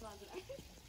Vlogger.